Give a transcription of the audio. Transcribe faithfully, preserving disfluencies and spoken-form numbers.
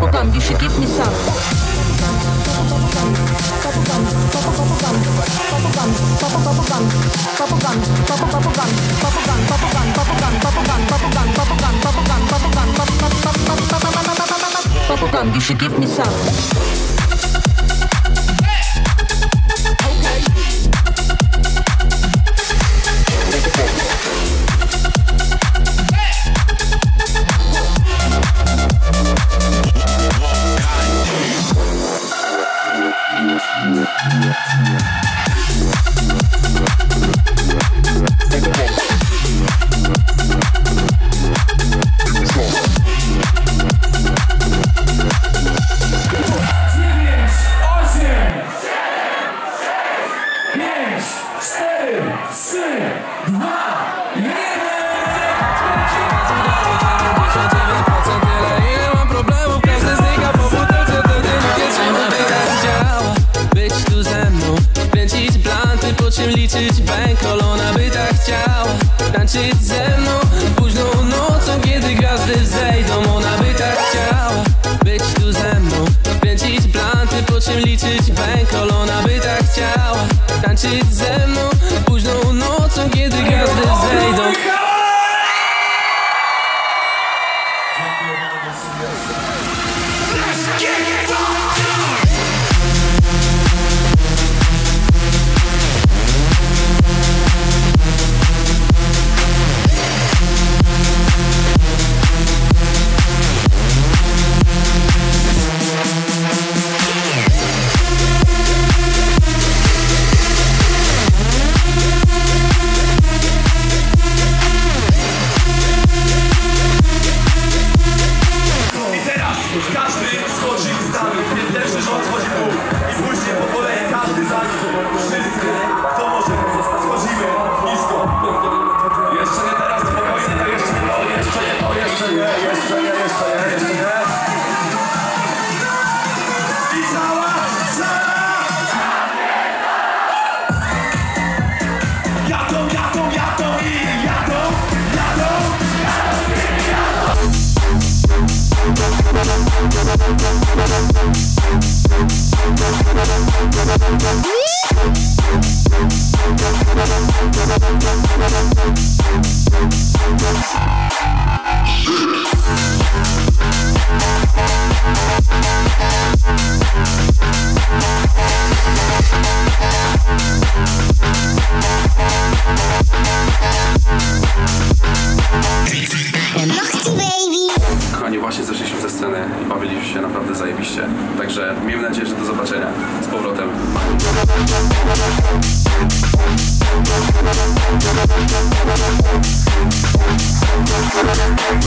bubblegum, you should give me some. Bubblegum, bubblegum, bubblegum, bubblegum, bubblegum, bubblegum, bubblegum, bubblegum, bubblegum, bubblegum, bubblegum, bubblegum, bubblegum, bubblegum, you should give me some. Naprawdę zajebiście. Także miejmy nadzieję, że do zobaczenia z powrotem.